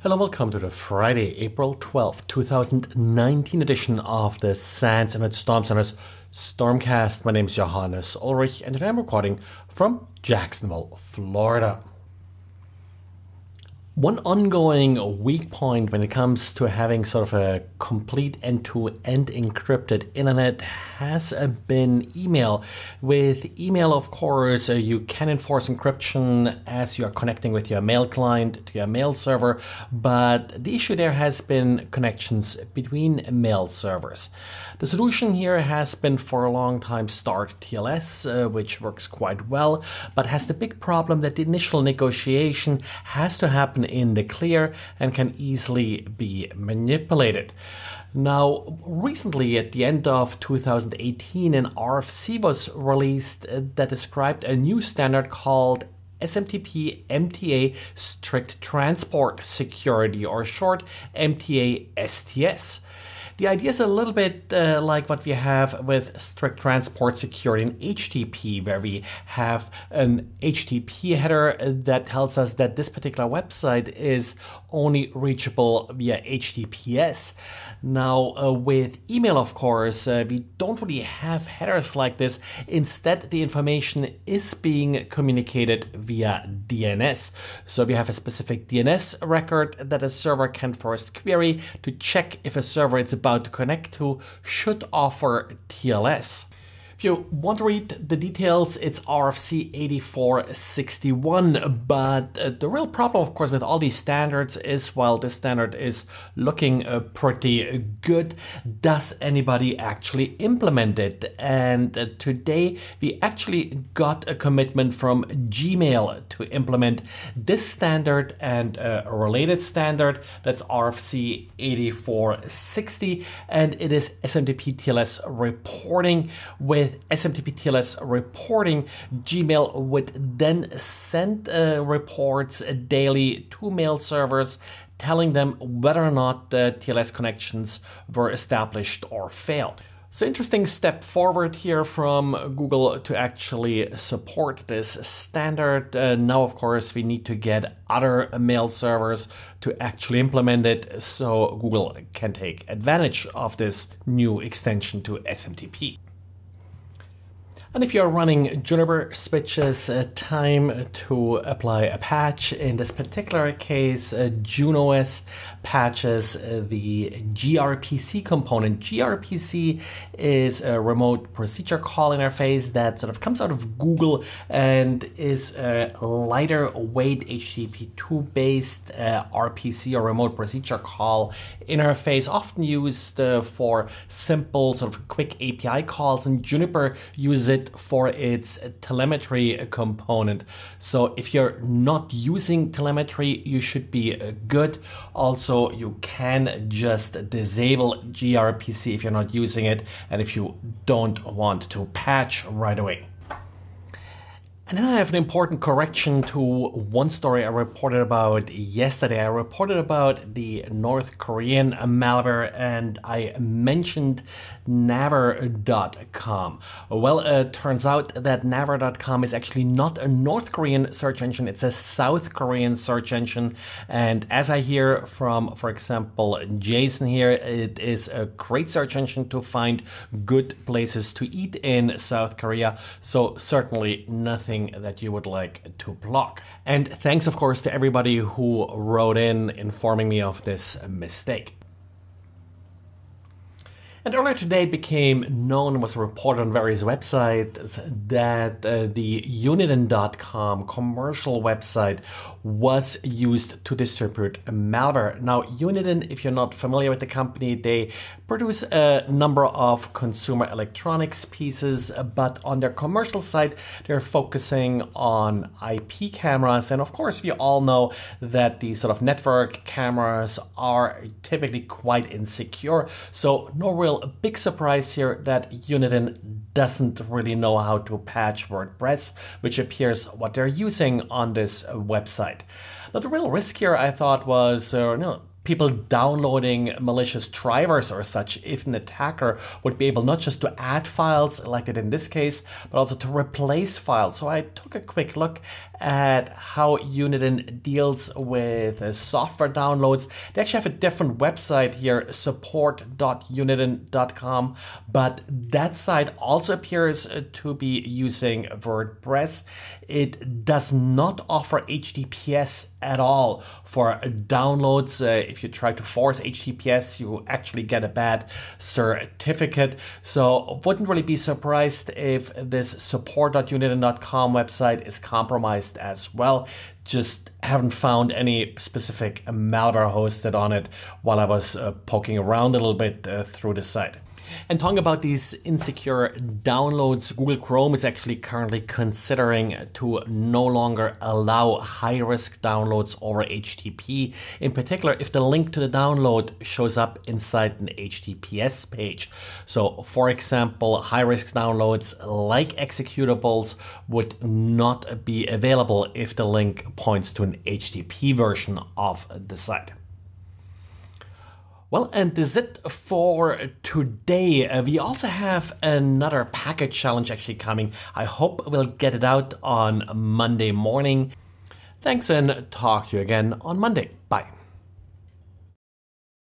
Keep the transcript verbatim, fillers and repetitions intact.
Hello, welcome to the Friday, April twelfth, two thousand nineteen edition of the SANS Internet Storm Center's Stormcast. My name is Johannes Ulrich and today I'm recording from Jacksonville, Florida. One ongoing weak point when it comes to having sort of a complete end-to-end encrypted internet has been email. With email, of course, you can enforce encryption as you are connecting with your mail client to your mail server, but the issue there has been connections between mail servers. The solution here has been for a long time start T L S, uh, which works quite well, but has the big problem that the initial negotiation has to happen in the clear and can easily be manipulated. Now, recently at the end of two thousand eighteen, an R F C was released that described a new standard called S M T P M T A Strict Transport Security, or short M T A S T S. The idea is a little bit uh, like what we have with strict transport security in H T T P, where we have an H T T P header that tells us that this particular website is only reachable via H T T P S. Now, uh, with email, of course, uh, we don't really have headers like this. Instead, the information is being communicated via D N S. So we have a specific D N S record that a server can first query to check if a server it's about to connect to should offer T L S. If you want to read the details, it's R F C eighty-four sixty-one, but uh, the real problem, of course, with all these standards is, while this standard is looking uh, pretty good, does anybody actually implement it? And uh, today we actually got a commitment from Gmail to implement this standard and uh, a related standard, that's R F C eighty-four sixty, and it is S M T P T L S reporting. With With S M T P T L S reporting, Gmail would then send uh, reports daily to mail servers telling them whether or not the T L S connections were established or failed. So, interesting step forward here from Google to actually support this standard. Uh, now, of course, we need to get other mail servers to actually implement it so Google can take advantage of this new extension to S M T P. And if you're running Juniper switches, uh, time to apply a patch. In this particular case, uh, JunOS patches uh, the gRPC component. gRPC is a remote procedure call interface that sort of comes out of Google and is a lighter weight H T T P two based uh, R P C, or remote procedure call interface, often used uh, for simple sort of quick A P I calls, and Juniper uses it for its telemetry component. So if you're not using telemetry, you should be good. Also, you can just disable gRPC if you're not using it and if you don't want to patch right away. And then I have an important correction to one story I reported about yesterday. I reported about the North Korean malware and I mentioned naver dot com. Well, it turns out that naver dot com is actually not a North Korean search engine, it's a South Korean search engine. And as I hear from, for example, Jason here, it is a great search engine to find good places to eat in South Korea. So certainly nothing that you would like to block. And thanks, of course, to everybody who wrote in informing me of this mistake. And earlier today it became known and was reported on various websites that uh, the Uniden dot com commercial website was used to distribute malware. Now, Uniden, if you're not familiar with the company, they produce a number of consumer electronics pieces, but on their commercial side, they're focusing on I P cameras. And of course, we all know that these sort of network cameras are typically quite insecure. So no real a big surprise here that Uniden doesn't really know how to patch WordPress, which appears what they're using on this website. Now, the real risk here, I thought, was uh, you know, people downloading malicious drivers or such, if an attacker would be able not just to add files, like it in this case, but also to replace files. So I took a quick look at how Uniden deals with uh, software downloads. They actually have a different website here, support dot uniden dot com, but that site also appears to be using WordPress. It does not offer H T T P S at all for downloads. Uh, if you try to force H T T P S, you actually get a bad certificate. So wouldn't really be surprised if this support dot uniden dot com website is compromised as well. Just haven't found any specific malware hosted on it while I was uh, poking around a little bit uh, through the site. And talking about these insecure downloads, Google Chrome is actually currently considering to no longer allow high-risk downloads over H T T P, in particular if the link to the download shows up inside an H T T P S page. So, for example, high-risk downloads like executables would not be available if the link points to an H T T P version of the site. Well, and this is it for today. Uh, we also have another package challenge actually coming. I hope we'll get it out on Monday morning. Thanks, and talk to you again on Monday. Bye.